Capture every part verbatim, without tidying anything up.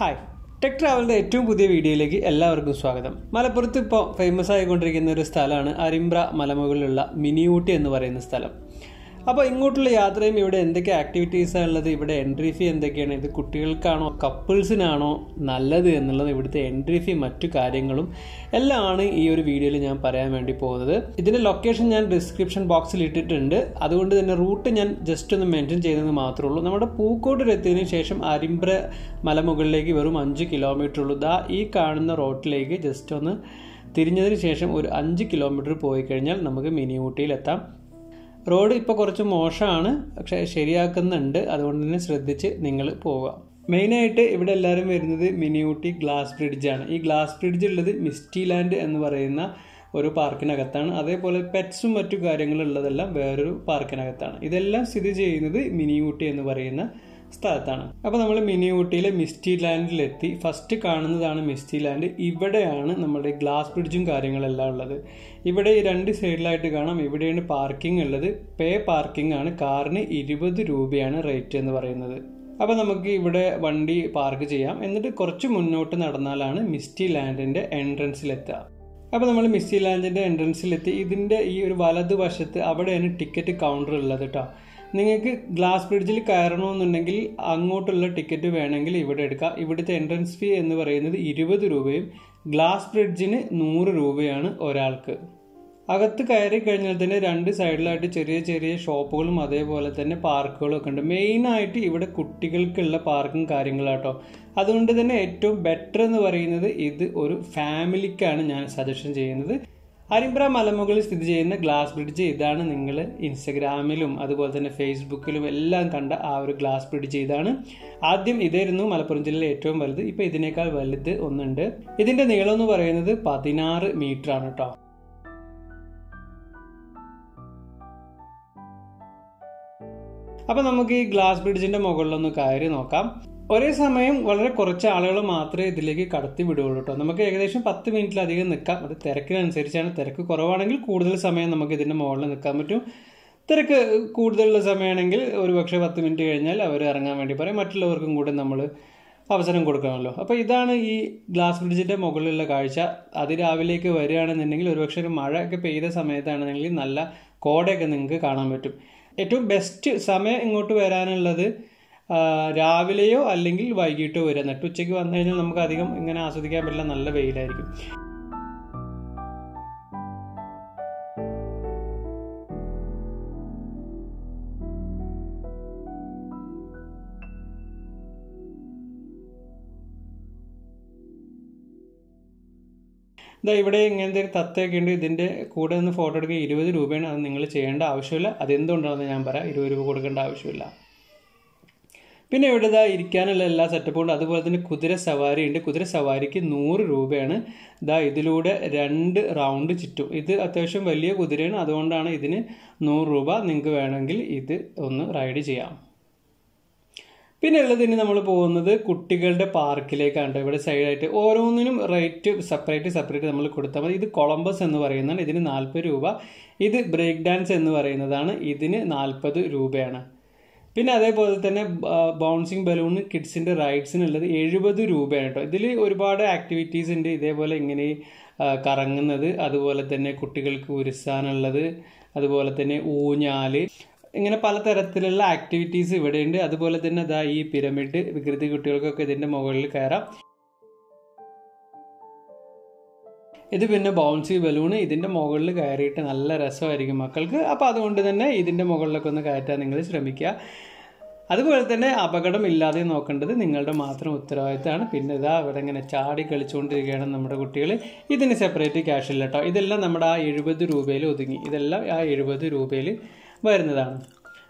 Hi, Tech Travel is a very good video. Malappuram is famous for Arimbra, Malappuram, Mini ooty. Now, if you have any activities, entry fee, couples, entry fee, all this video. This location is in the description box. That is the route just mentioned. We have a Pookkot destination, Arimbra, Malappuram, five kilometers. This route just on the five kilometers. Road is a motion, and it is a motion. That's why you can go. Main is Mini ooty glass bridge. This glass bridge is Misty Land. One park in Agatana, other pole pets to Garingal, where park in Agatana. Idella Sidiji in the Mini ooty and the Varena, Statana. Upon the Mini ooty, Misty Land lethi, first Kanan than Misty Land, Ibadayan, numbered a glass bridge in Garingal. Ibada Randi satellite gunam, Ibada parking, pay parking and a carne, Idibu the Ruby and a right in the Varena. Upon the Maki Ibada Bundi Park Jam, and the Korchumun note and Adanalana, Misty Land in the entrance letter. Now, we have Misty Land entrance. This is a ticket counter. If you have glass bridge, you can get a ticket. The entrance fee is twenty rupees. Glass bridge is one hundred rupees. If you have a side light, you can get a shop and park. The main item is a park. That's why it's better for a family. I suggest this. Arimbra Malappuram is a glass bridge. You can see Instagram, Facebook, and all that glass bridge. This is sixteen meters. Now, we will see the glass bridge. We will see If you have a workshop, you can get a workshop. You can get അവസരം കൊടുക്കാനല്ലോ അപ്പോൾ ഇതാണ് ഈ glass ബ്രിഡ്ജിന്റെ മുകളിലുള്ള കാഴ്ച അതിരാവിലേക്ക് വരികയാണെന്നുണ്ടെങ്കിൽ ഒരുപക്ഷേ മഴയൊക്കെ പെയ്ത സമയത്താണെങ്കിൽ നല്ല കോടയൊക്കെ നിങ്ങൾക്ക് കാണാൻ പറ്റും ഏറ്റവും ബെസ്റ്റ് സമയം ഇങ്ങോട്ട് വരാനുള്ളത് രാവിലെയോ അല്ലെങ്കിൽ വൈകിട്ടോ വരാൻ ഉച്ചയ്ക്ക് വന്നു കഴിഞ്ഞാൽ നമുക്ക് അധികം ഇങ്ങനെ ആസ്വദിക്കാൻ പറ്റില്ല നല്ല വെയിലായിരിക്കും The evening and the Tatta Kendi, then the Koda and the photo gave it with Ruben and English and Avshula, Adendon the Yambara, it would go and Avshula. Pinevada Irkanella Satapon, otherwise than Kudra Savari and Kudra Savariki, Nur Ruben, the Idiluda Rand Round Chitu. Either Athasham Valia Kudiran, Adondana Idine, Nur Ruba, Ninko and Angel, either on the Rideja. പിന്നെയുള്ളതിന് നമ്മൾ പോകുന്നത് കുട്ടികളുടെ പാർക്കിലേക്കാണ് ഇവിടെ side ആയിട്ട് ഓരോന്നിനും rate separate separate നമ്മൾ കൊടുത്താൽ മതി ഇത് കൊളംബസ് എന്ന് പറയുന്നതാണ് ഇതിന് നാൽപ്പത് രൂപ ഇത് ബ്രേക്ക് ഡാൻസ് എന്ന് പറയുന്നതാണ് ഇതിന് നാൽപ്പത് രൂപയാണ് പിന്നെ അതേപോലെ തന്നെ ബൗൺസിംഗ് ബലൂൺ കിഡ്സിന്റെ റൈഡ്സിനുള്ളത് എഴുപത് രൂപയാണ് ട്ടോ ഇതില് ഒരുപാട് ആക്ടിവിറ്റീസ് ഉണ്ട് ഇതേപോലെ ഇങ്ങനെ കറങ്ങുന്നത് അതുപോലെ തന്നെ കുട്ടികൾക്ക് ഉരുസാനുള്ളത് അതുപോലെ തന്നെ ഊഞ്ഞാല് In a Palataratil activities, we would end other Bolatina, the E pyramid, Vikriti Kutilka, then the Mogul Kara. Either win a bouncy balloon, then the Mogul Kairit and Allah Raso Erimakalka, apart under the Nay, then the Mogulak on the Kaitan English Ramikia. Other Bolatana, Apacadam Iladin Okanda, the Ningalda Mathra Utraitan, Pinada, Vatangan a chardi Kalchun to get a number of Kutile, either a separate cash letter, either La Namada, Iribad the Rubelu, either La Iribad the Rubeli. വരുന്നതാണ്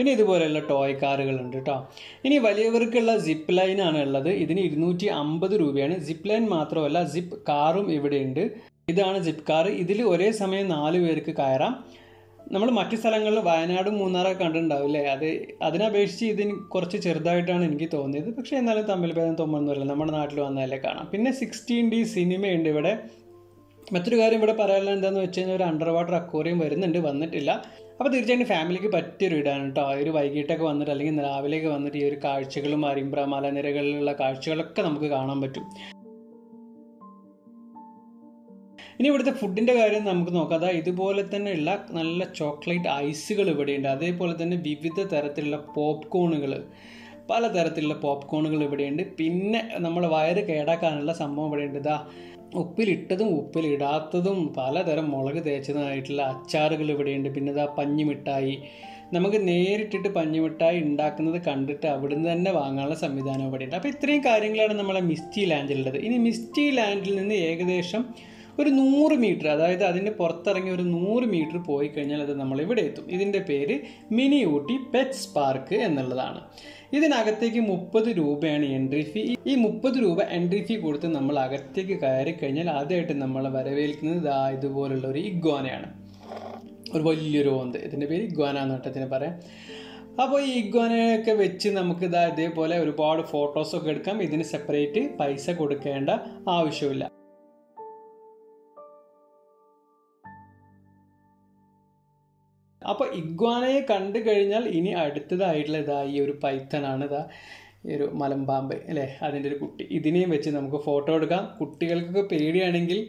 പിന്നെ ഇതുപോലെയുള്ള toy കാറുകളുണ്ട് ട്ടോ. ഇനി വലിയവർക്കുള്ള zip ലൈനാണുള്ളത്. ഇതിന് ഇരുന്നൂറ്റി അമ്പത് രൂപയാണ്. Zip line മാത്രമല്ല സിപ്പ് കാറും ഇവിടെയുണ്ട്. ഇതാണ് സിപ്പ് കാർ. ഇതിൽ ഒരേ സമയം നാല് പേർക്ക് കയറാം. നമ്മൾ മറ്റ് സ്ഥലങ്ങളിൽ വയനാടും മൂന്നാറൊക്കെ കണ്ടിട്ടുണ്ടാവില്ലേ, അത് അതിനപേക്ഷിച്ച് ഇതിന് കുറച്ച് ചെറുതായിട്ടാണ് എനിക്ക് തോന്നിയത്. പക്ഷേ എന്നാലും തമ്മിൽ ഭേദം തോന്നുന്നില്ല, നമ്മുടെ നാട്ടിൽ വന്നാലേ കാണാം. പിന്നെ സിക്സ്റ്റീൻ ഡി സിനിമയുണ്ട് ഇവിടെ. മറ്റൊരു കാര്യം ഇവിടെ പറയാനുള്ള എന്താണെന്ന് വെച്ച് കഴിഞ്ഞാൽ ഒരു അണ്ടർ വാട്ടർ അക്വോറിയം വരുന്നുണ്ട്, വന്നിട്ടില്ല. അപ്പോൾ തീർച്ചയായിട്ടും ഫാമിലിക്ക് പറ്റിയൊരു ഇടാണ് കേട്ടോ. ഒരു വൈകിട്ടൊക്കെ വന്നിട്ട് അല്ലെങ്കിൽ രാവിലെയൊക്കെ വന്നിട്ട് ഈ ഒരു കാഴ്ചകളും അരിമ്പ്ര മലനിരകളിലുള്ള കാഴ്ചകളൊക്കെ നമുക്ക് കാണാൻ പറ്റും. ഇനി ഇവിടുത്തെ ഫുഡിൻ്റെ കാര്യം നമുക്ക് നോക്കാം. അതാ ഇതുപോലെ തന്നെയുള്ള നല്ല ചോക്ലേറ്റ് ഐസുകൾ ഇവിടെയുണ്ട്. അതേപോലെ തന്നെ വിവിധ തരത്തിലുള്ള പോപ്കോണുകൾ, പലതരത്തിലുള്ള പോപ്കോണുകൾ ഇവിടെയുണ്ട്. പിന്നെ നമ്മൾ വയറ് കേടാക്കാനുള്ള സംഭവം ഇവിടെയുണ്ട്. ഇതാ ഉപ്പിലിട്ടതും ഉപ്പിലിടാത്തതും പലതരം മുളക് തേച്ചതുമായിട്ടുള്ള അച്ചാറുകൾ ഇവിടെയുണ്ട്. പിന്നെ ഇതാ പഞ്ഞിമിഠായി, നമുക്ക് നേരിട്ടിട്ട് പഞ്ഞിമിഠായി ഉണ്ടാക്കുന്നത് കണ്ടിട്ട് അവിടുന്ന് തന്നെ വാങ്ങാനുള്ള സംവിധാനം ഇവിടെയുണ്ട്. അപ്പോൾ ഇത്രയും കാര്യങ്ങളാണ് നമ്മളെ മിസ്റ്റി ലാൻഡിലുള്ളത്. ഇനി മിസ്റ്റി ലാൻഡിൽ നിന്ന് ഏകദേശം ഒരു നൂറ് മീറ്റർ, അതായത് അതിൻ്റെ പുറത്തിറങ്ങി ഒരു നൂറ് മീറ്റർ പോയി കഴിഞ്ഞാൽ അത് നമ്മളിവിടെ എത്തും. ഇതിൻ്റെ പേര് മിനി ഊട്ടി പെറ്റ്സ് പാർക്ക് എന്നുള്ളതാണ്. ഇതിനകത്തേക്ക് മുപ്പത് രൂപയാണ് എൻട്രി ഫീ. ഈ മുപ്പത് രൂപ എൻട്രി ഫീ കൊടുത്ത് നമ്മൾ അകത്തേക്ക് കയറി കഴിഞ്ഞാൽ ആദ്യമായിട്ട് നമ്മൾ വരവേൽക്കുന്നത് ഇതാ ഇതുപോലുള്ള ഒരു ഇഗ്വാനയാണ്. ഒരു വലിയൊരു ഓന്ത്, ഇതിൻ്റെ പേര് ഇഗ്വാന എന്ന് കേട്ടതിന് പറയാം. അപ്പോൾ ഈ ഇഗ്വാനയൊക്കെ വെച്ച് നമുക്ക് ഇതാ ഇതേപോലെ ഒരുപാട് ഫോട്ടോസൊക്കെ എടുക്കാം. ഇതിന് സെപ്പറേറ്റ് പൈസ കൊടുക്കേണ്ട ആവശ്യമില്ല. അപ്പോൾ ഇഗ്വാനയെ കണ്ടു കഴിഞ്ഞാൽ ഇനി അടുത്തതായിട്ടുള്ള ഇതാ ഈ ഒരു പൈത്തനാണ്. ഇതാ ഈ ഒരു മലമ്പാമ്പ് അല്ലേ, അതിൻ്റെ ഒരു കുട്ടി. ഇതിനെയും വെച്ച് നമുക്ക് ഫോട്ടോ എടുക്കാം. കുട്ടികൾക്കൊക്കെ പേടിയാണെങ്കിൽ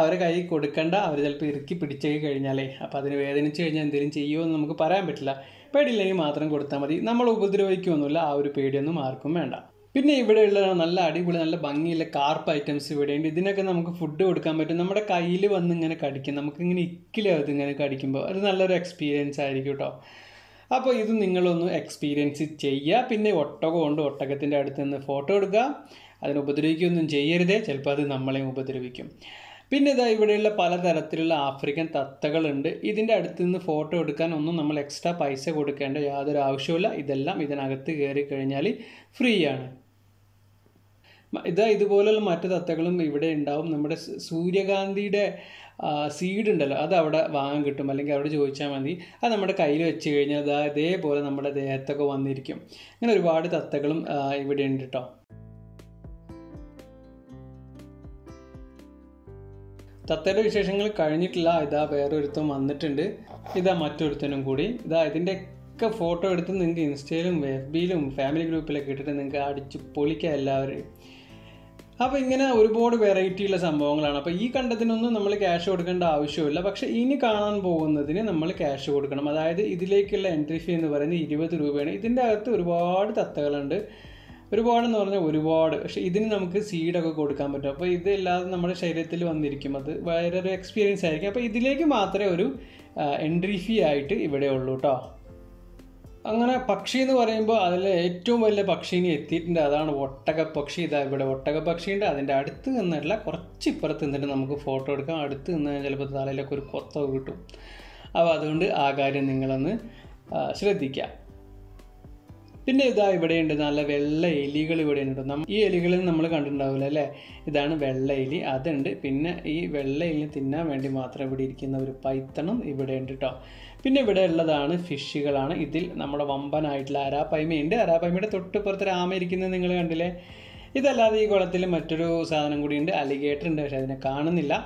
അവരെ കൈ കൊടുക്കണ്ട, അവർ ചിലപ്പോൾ ഇറുക്കി പിടിച്ചേക്ക് കഴിഞ്ഞാലേ, അപ്പോൾ അതിന് വേദനിച്ച് കഴിഞ്ഞാൽ എന്തെങ്കിലും ചെയ്യുമോ എന്ന് നമുക്ക് പറയാൻ പറ്റില്ല. പേടിയില്ലെങ്കിൽ മാത്രം കൊടുത്താൽ മതി, നമ്മൾ ഉപദ്രവിക്കുമൊന്നുമില്ല. ആ ഒരു പേടിയൊന്നും ആർക്കും വേണ്ട. പിന്നെ ഇവിടെയുള്ള നല്ല അടിപൊളി നല്ല ഭംഗിയുള്ള കാർപ്പ് ഐറ്റംസ് ഇവിടെയുണ്ട്. ഇതിനൊക്കെ നമുക്ക് ഫുഡ് കൊടുക്കാൻ പറ്റും. നമ്മുടെ കയ്യിൽ വന്ന് ഇങ്ങനെ കടിക്കും, നമുക്കിങ്ങനെ ഇക്കിലും അത് ഇങ്ങനെ കടിക്കുമ്പോൾ അത് നല്ലൊരു എക്സ്പീരിയൻസ് ആയിരിക്കും കേട്ടോ. അപ്പോൾ ഇത് നിങ്ങളൊന്ന് എക്സ്പീരിയൻസ് ചെയ്യുക. പിന്നെ ഒട്ടകം ഉണ്ട്, ഒട്ടകത്തിൻ്റെ അടുത്ത് നിന്ന് ഫോട്ടോ എടുക്കുക. അതിനെ ഉപദ്രവിക്കുകയൊന്നും ചെയ്യരുതേ, ചിലപ്പോൾ അത് നമ്മളെയും ഉപദ്രവിക്കും. പിന്നെ ഇതാ ഇവിടെയുള്ള പലതരത്തിലുള്ള ആഫ്രിക്കൻ തത്തകളുണ്ട്. ഇതിൻ്റെ അടുത്ത് നിന്ന് ഫോട്ടോ എടുക്കാൻ ഒന്നും നമ്മൾ എക്സ്ട്രാ പൈസ കൊടുക്കേണ്ട യാതൊരു ആവശ്യമില്ല. ഇതെല്ലാം ഇതിനകത്ത് കയറി കഴിഞ്ഞാൽ ഫ്രീ ആണ്. ഇതാ ഇതുപോലെയുള്ള മറ്റു തത്തകളും ഇവിടെ ഉണ്ടാവും. നമ്മുടെ സൂര്യകാന്തിയുടെ സീഡ് ഉണ്ടല്ലോ, അത് അവിടെ വാങ്ങാൻ കിട്ടും, അല്ലെങ്കിൽ അവിടെ ചോദിച്ചാൽ മതി. അത് നമ്മുടെ കയ്യിൽ വെച്ച് കഴിഞ്ഞാൽ ഇതാ ഇതേപോലെ നമ്മുടെ ദേഹത്തൊക്കെ വന്നിരിക്കും. അങ്ങനെ ഒരുപാട് തത്തകളും ഇവിടെ ഉണ്ട് കേട്ടോ. തത്തയുടെ വിശേഷങ്ങൾ കഴിഞ്ഞിട്ടില്ല. ഇതാ വേറൊരുത്തും വന്നിട്ടുണ്ട്, ഇതാ മറ്റൊരുത്തനും കൂടി. ഇതാ ഇതിൻ്റെ ഒക്കെ ഫോട്ടോ എടുത്ത് നിങ്ങൾക്ക് ഇൻസ്റ്റയിലും എഫ് ബിയിലും ഫാമിലി ഗ്രൂപ്പിലൊക്കെ ഇട്ടിട്ട് നിങ്ങൾക്ക് അടിച്ച് പൊളിക്കുക എല്ലാവരെയും. അപ്പോൾ ഇങ്ങനെ ഒരുപാട് വെറൈറ്റിയുള്ള സംഭവങ്ങളാണ്. അപ്പോൾ ഈ കണ്ടതിനൊന്നും നമ്മൾ ക്യാഷ് കൊടുക്കേണ്ട ആവശ്യമില്ല. പക്ഷേ ഇനി കാണാൻ പോകുന്നതിന് നമ്മൾ ക്യാഷ് കൊടുക്കണം. അതായത് ഇതിലേക്കുള്ള എൻട്രി ഫീ എന്ന് പറയുന്നത് ഇരുപത് രൂപയാണ്. ഇതിൻ്റെ അകത്ത് ഒരുപാട് തത്തകളുണ്ട്, ഒരുപാടെന്ന് പറഞ്ഞാൽ ഒരുപാട്. പക്ഷേ ഇതിന് നമുക്ക് സീഡൊക്കെ കൊടുക്കാൻ പറ്റും. അപ്പോൾ ഇതല്ലാതെ നമ്മുടെ ശരീരത്തിൽ വന്നിരിക്കും, അത് വേറൊരു എക്സ്പീരിയൻസ് ആയിരിക്കും. അപ്പോൾ ഇതിലേക്ക് മാത്രമേ ഒരു എൻട്രി ഫീ ആയിട്ട് ഇവിടെ ഉള്ളൂ കേട്ടോ. അങ്ങനെ പക്ഷി എന്ന് പറയുമ്പോൾ അതിൽ ഏറ്റവും വലിയ പക്ഷീനെ എത്തിയിട്ടുണ്ട്, അതാണ് ഒട്ടകപ്പക്ഷി. ഇതാ ഇവിടെ ഒട്ടകപ്പക്ഷിയുണ്ട്. അതിൻ്റെ അടുത്ത് നിന്നല്ല, കുറച്ച് ഇപ്പുറത്ത് നിന്നിട്ട് നമുക്ക് ഫോട്ടോ എടുക്കാം. അടുത്ത് നിന്ന് ചിലപ്പോൾ തലയിലൊക്കെ ഒരു കൊത്തൊക്കെ കിട്ടും. അപ്പോൾ അതുകൊണ്ട് ആ കാര്യം നിങ്ങളൊന്ന് ശ്രദ്ധിക്കുക. പിന്നെ ഇതാ ഇവിടെയുണ്ട് നല്ല വെള്ള എലികൾ ഇവിടെ ഉണ്ട്. ഈ എലികളിൽ നമ്മൾ കണ്ടിട്ടുണ്ടാവില്ല അല്ലേ, ഇതാണ് വെള്ള എലി, അതുണ്ട്. പിന്നെ ഈ വെള്ള എലി തിന്നാൻ വേണ്ടി മാത്രം ഇവിടെ ഇരിക്കുന്ന ഒരു പൈത്തണം ഇവിടെ ഉണ്ട് കേട്ടോ. പിന്നെ ഇവിടെ ഉള്ളതാണ് ഫിഷുകളാണ്. ഇതിൽ നമ്മുടെ വമ്പനായിട്ടുള്ള അരാപ്പൈമയുണ്ട്. അരാപ്പൈമയുടെ തൊട്ടിപ്പുറത്ത് രാമ ഇരിക്കുന്നത് നിങ്ങൾ കണ്ടില്ലേ. ഇതല്ലാതെ ഈ കുളത്തിൽ മറ്റൊരു സാധനം കൂടിയുണ്ട്, അലിഗേറ്റർ ഉണ്ട്. പക്ഷേ അതിനെ കാണുന്നില്ല,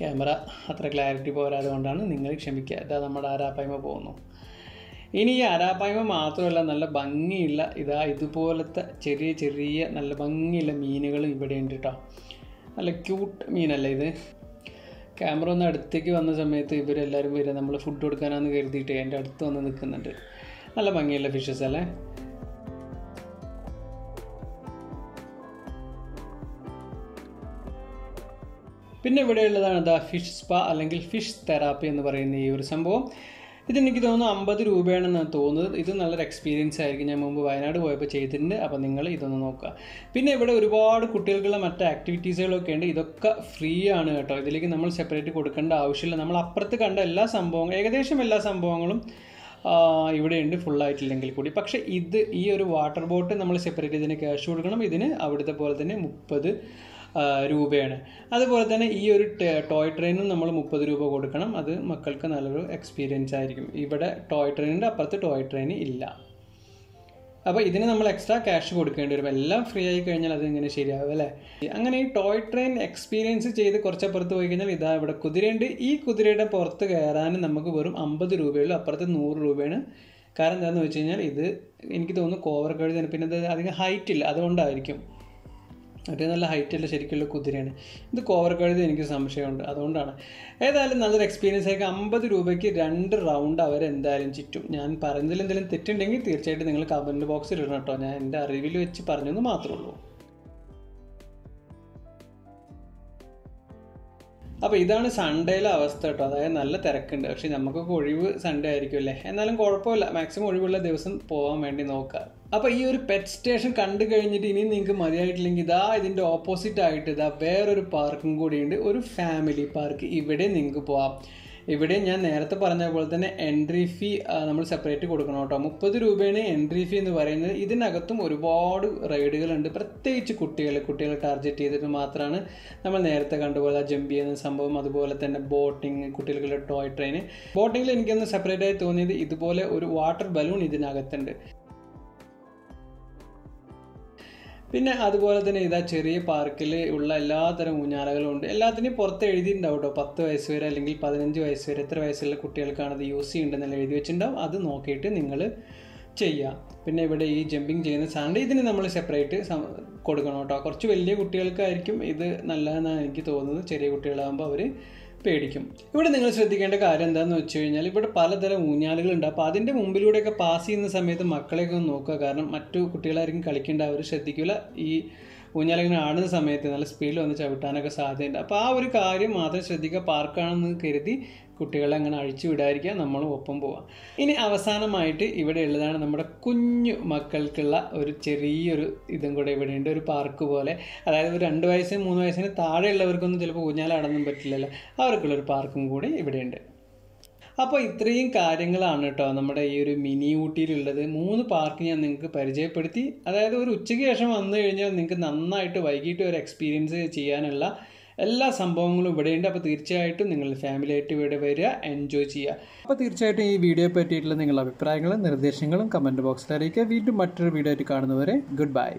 ക്യാമറ അത്ര ക്ലാരിറ്റി പോരാതെ കൊണ്ടാണ്, നിങ്ങൾ ക്ഷമിക്കുക. ഇതാ നമ്മുടെ അരാപ്പൈമ പോകുന്നു. ഇനി ഈ അരാപ്പായ്മ മാത്രമല്ല, നല്ല ഭംഗിയുള്ള ഇതാ ഇതുപോലത്തെ ചെറിയ ചെറിയ നല്ല ഭംഗിയുള്ള മീനുകളും ഇവിടെ ഉണ്ട് കേട്ടോ. നല്ല ക്യൂട്ട് മീനല്ലേ ഇത്. ക്യാമറ ഒന്ന് അടുത്തേക്ക് വന്ന സമയത്ത് ഇവരെല്ലാവരും വരിക, നമ്മൾ ഫുഡ് കൊടുക്കാനാന്ന് കരുതിയിട്ട് എൻ്റെ അടുത്ത് വന്ന് നിൽക്കുന്നുണ്ട്. നല്ല ഭംഗിയുള്ള ഫിഷസ് അല്ലേ. പിന്നെ ഇവിടെയുള്ളതാണ് ദ ഫിഷ് സ്പാ അല്ലെങ്കിൽ ഫിഷ് തെറാപ്പി എന്ന് പറയുന്ന ഈ ഒരു സംഭവം. ഇതെനിക്ക് തോന്നുന്നു അമ്പത് രൂപയാണെന്നാണ് തോന്നുന്നത്. ഇത് നല്ലൊരു എക്സ്പീരിയൻസ് ആയിരിക്കും. ഞാൻ മുമ്പ് വയനാട് പോയപ്പോൾ ചെയ്തിട്ടുണ്ട്. അപ്പോൾ നിങ്ങൾ ഇതൊന്ന് നോക്കുക. പിന്നെ ഇവിടെ ഒരുപാട് കുട്ടികൾക്കുള്ള മറ്റ് ആക്ടിവിറ്റീസുകളൊക്കെ ഉണ്ട്. ഇതൊക്കെ ഫ്രീ ആണ് കേട്ടോ. ഇതിലേക്ക് നമ്മൾ സെപ്പറേറ്റ് കൊടുക്കേണ്ട ആവശ്യമില്ല. നമ്മൾ അപ്പുറത്ത് കണ്ട എല്ലാ സംഭവങ്ങളും ഏകദേശം എല്ലാ സംഭവങ്ങളും ഇവിടെ ഉണ്ട് ഫുൾ ആയിട്ടില്ലെങ്കിൽ കൂടി പക്ഷേ ഇത് ഈ ഒരു വാട്ടർ ബോട്ട് നമ്മൾ സെപ്പറേറ്റ് ഇതിനെ ക്യാഷ് കൊടുക്കണം ഇതിനെ അവിടുത്തെ പോലെ തന്നെ മുപ്പത് രൂപയാണ് അതുപോലെ തന്നെ ഈ ഒരു ടോയ് ട്രെയിനും നമ്മൾ മുപ്പത് രൂപ കൊടുക്കണം അത് മക്കൾക്ക് നല്ലൊരു എക്സ്പീരിയൻസ് ആയിരിക്കും ഇവിടെ ടോയ് ട്രെയിനിൻ്റെ അപ്പുറത്ത് ടോയ് ട്രെയിൻ ഇല്ല അപ്പോൾ ഇതിന് നമ്മൾ എക്സ്ട്രാ ക്യാഷ് കൊടുക്കേണ്ടി വരും എല്ലാം ഫ്രീ ആയി കഴിഞ്ഞാൽ അത് ഇങ്ങനെ ശരിയാവും അല്ലേ അങ്ങനെ ഈ ടോയ് ട്രെയിൻ എക്സ്പീരിയൻസ് ചെയ്ത് കുറച്ചപ്പുറത്ത് പോയി കഴിഞ്ഞാൽ ഇതാ ഇവിടെ കുതിരയുണ്ട് ഈ കുതിരയുടെ പുറത്ത് കയറാനും നമുക്ക് വെറും അമ്പത് രൂപയുള്ളൂ അപ്പുറത്ത് നൂറ് രൂപയാണ് കാരണം എന്താണെന്ന് വെച്ച് കഴിഞ്ഞാൽ ഇത് എനിക്ക് തോന്നുന്നു കോവർ കഴുതാണ് പിന്നെ ഇത് അധികം ഹൈറ്റ് ഇല്ല അതുകൊണ്ടായിരിക്കും മറ്റേ നല്ല ഹൈറ്റുള്ള ശരിക്കുള്ള കുതിരയാണ് ഇത് കോവർ കഴുത എനിക്ക് സംശയമുണ്ട് അതുകൊണ്ടാണ് ഏതായാലും നല്ലൊരു എക്സ്പീരിയൻസ് ആയിരിക്കും അമ്പത് രൂപയ്ക്ക് രണ്ട് റൗണ്ട് അവർ എന്തായാലും ചുറ്റും ഞാൻ പറഞ്ഞതിൽ എന്തെങ്കിലും തെറ്റുണ്ടെങ്കിൽ തീർച്ചയായിട്ടും നിങ്ങൾ കമൻറ്റ് ബോക്സിൽ ഇടണം കേട്ടോ ഞാൻ എൻ്റെ അറിവിൽ വെച്ച് പറഞ്ഞെന്ന് മാത്രമേ ഉള്ളൂ അപ്പോൾ ഇതാണ് സൺഡേയിലെ അവസ്ഥ കേട്ടോ അതായത് നല്ല തിരക്കുണ്ട് പക്ഷേ നമുക്കൊക്കെ ഒഴിവ് സൺഡേ ആയിരിക്കും അല്ലേ എന്നാലും കുഴപ്പമില്ല മാക്സിമം ഒഴിവുള്ള ദിവസം പോകാൻ വേണ്ടി നോക്കുക അപ്പോൾ ഈ ഒരു പെറ്റ് സ്റ്റേഷൻ കണ്ടു കഴിഞ്ഞിട്ട് ഇനി നിങ്ങൾക്ക് മതിയായിട്ടില്ലെങ്കിൽ ഇതാ ഇതിൻ്റെ ഓപ്പോസിറ്റ് ആയിട്ട് ഇതാ വേറൊരു പാർക്കും കൂടിയുണ്ട് ഒരു ഫാമിലി പാർക്ക് ഇവിടെ നിങ്ങൾക്ക് പോകാം ഇവിടെ ഞാൻ നേരത്തെ പറഞ്ഞ പോലെ തന്നെ എൻട്രി ഫീ നമ്മൾ സെപ്പറേറ്റ് കൊടുക്കണം കേട്ടോ മുപ്പത് രൂപയാണ് എൻട്രി ഫീ എന്ന് പറയുന്നത് ഇതിനകത്തും ഒരുപാട് റൈഡുകളുണ്ട് പ്രത്യേകിച്ച് കുട്ടികളെ കുട്ടികളെ ടാർഗറ്റ് ചെയ്തിട്ട് മാത്രമാണ് നമ്മൾ നേരത്തെ കണ്ടുപോലെ ആ ജമ്പ് ചെയ്യുന്ന സംഭവം അതുപോലെ തന്നെ ബോട്ടിങ് കുട്ടികളുടെ ടോയ് ട്രെയിൻ ബോട്ടിങ്ങിൽ എനിക്കൊന്ന് സെപ്പറേറ്റ് ആയി തോന്നിയത് ഇതുപോലെ ഒരു വാട്ടർ ബലൂൺ ഇതിനകത്തുണ്ട് പിന്നെ അതുപോലെ തന്നെ ഇതാ ചെറിയ പാർക്കിൽ ഉള്ള എല്ലാത്തരം ഊഞ്ഞാലകളും ഉണ്ട് എല്ലാത്തിനും പുറത്ത് എഴുതിയിട്ടുണ്ടാവും കേട്ടോ പത്ത് വയസ്സ് വരെ അല്ലെങ്കിൽ പതിനഞ്ച് വയസ്സ് വരെ എത്ര വയസ്സുള്ള കുട്ടികൾക്കാണത് യൂസ് ചെയ്യേണ്ടതെന്നെല്ലാം എഴുതി വെച്ചിട്ടുണ്ടാവും അത് നോക്കിയിട്ട് നിങ്ങൾ ചെയ്യാം പിന്നെ ഇവിടെ ഈ ജമ്പിങ് ചെയ്യുന്ന സാധനം ഇതിന് നമ്മൾ സെപ്പറേറ്റ് കൊടുക്കണം കേട്ടോ കുറച്ച് വലിയ കുട്ടികൾക്കായിരിക്കും ഇത് നല്ലതെന്നാണ് എനിക്ക് തോന്നുന്നത് ചെറിയ കുട്ടികളാകുമ്പോൾ അവർ പേടിക്കും ഇവിടെ നിങ്ങൾ ശ്രദ്ധിക്കേണ്ട കാര്യം എന്താണെന്ന് വെച്ച് കഴിഞ്ഞാൽ ഇവിടെ പലതരം ഊഞ്ഞാലുകളുണ്ട് അപ്പോൾ അതിൻ്റെ മുമ്പിലൂടെയൊക്കെ പാസ് ചെയ്യുന്ന സമയത്ത് മക്കളെയൊക്കെ ഒന്ന് നോക്കുക കാരണം മറ്റു കുട്ടികളായിരിക്കും കളിക്കേണ്ട അവർ ശ്രദ്ധിക്കില്ല ഈ ഊഞ്ഞാലിങ്ങനെ ആടുന്ന സമയത്ത് നല്ല സ്പീഡിൽ വന്ന് ചവിട്ടാനൊക്കെ സാധ്യതയുണ്ട് അപ്പോൾ ആ ഒരു കാര്യം മാത്രം ശ്രദ്ധിക്കുക പാർക്കാണെന്ന് കരുതി കുട്ടികളെ അങ്ങനെ അഴിച്ചു വിടാതിരിക്കുക നമ്മളും ഒപ്പം പോവാം ഇനി അവസാനമായിട്ട് ഇവിടെ ഉള്ളതാണ് നമ്മുടെ കുഞ്ഞു മക്കൾക്കുള്ള ഒരു ചെറിയൊരു ഇതും കൂടെ ഇവിടെയുണ്ട് ഒരു പാർക്ക് പോലെ അതായത് ഒരു രണ്ട് വയസ്സിന് മൂന്ന് വയസ്സിന് താഴെയുള്ളവർക്കൊന്നും ചിലപ്പോൾ ഊഞ്ഞാലാടൊന്നും പറ്റില്ലല്ലോ അവർക്കുള്ളൊരു പാർക്കും കൂടി ഇവിടെയുണ്ട് അപ്പോൾ ഇത്രയും കാര്യങ്ങളാണ് കേട്ടോ നമ്മുടെ ഈ ഒരു മിനി ഊട്ടിയിലുള്ളത് മൂന്ന് പാർക്ക് ഞാൻ നിങ്ങൾക്ക് പരിചയപ്പെടുത്തി അതായത് ഒരു ഉച്ചയ്ക്ക് ശേഷം വന്നു കഴിഞ്ഞാൽ നിങ്ങൾക്ക് നന്നായിട്ട് വൈകിട്ട് ഒരു എക്സ്പീരിയൻസ് ചെയ്യാനുള്ള എല്ലാ സംഭവങ്ങളും ഇവിടെയുണ്ട് അപ്പോൾ തീർച്ചയായിട്ടും നിങ്ങൾ ഫാമിലിയായിട്ട് ഇവിടെ വരിക എൻജോയ് ചെയ്യുക അപ്പോൾ തീർച്ചയായിട്ടും ഈ വീഡിയോ പറ്റിയിട്ടുള്ള നിങ്ങളുടെ അഭിപ്രായങ്ങളും നിർദ്ദേശങ്ങളും കമൻറ്റ് ബോക്സിൽ അറിയിക്കുക വീണ്ടും മറ്റൊരു വീഡിയോ ആയിട്ട് കാണുന്നവരെ ഗുഡ് ബൈ.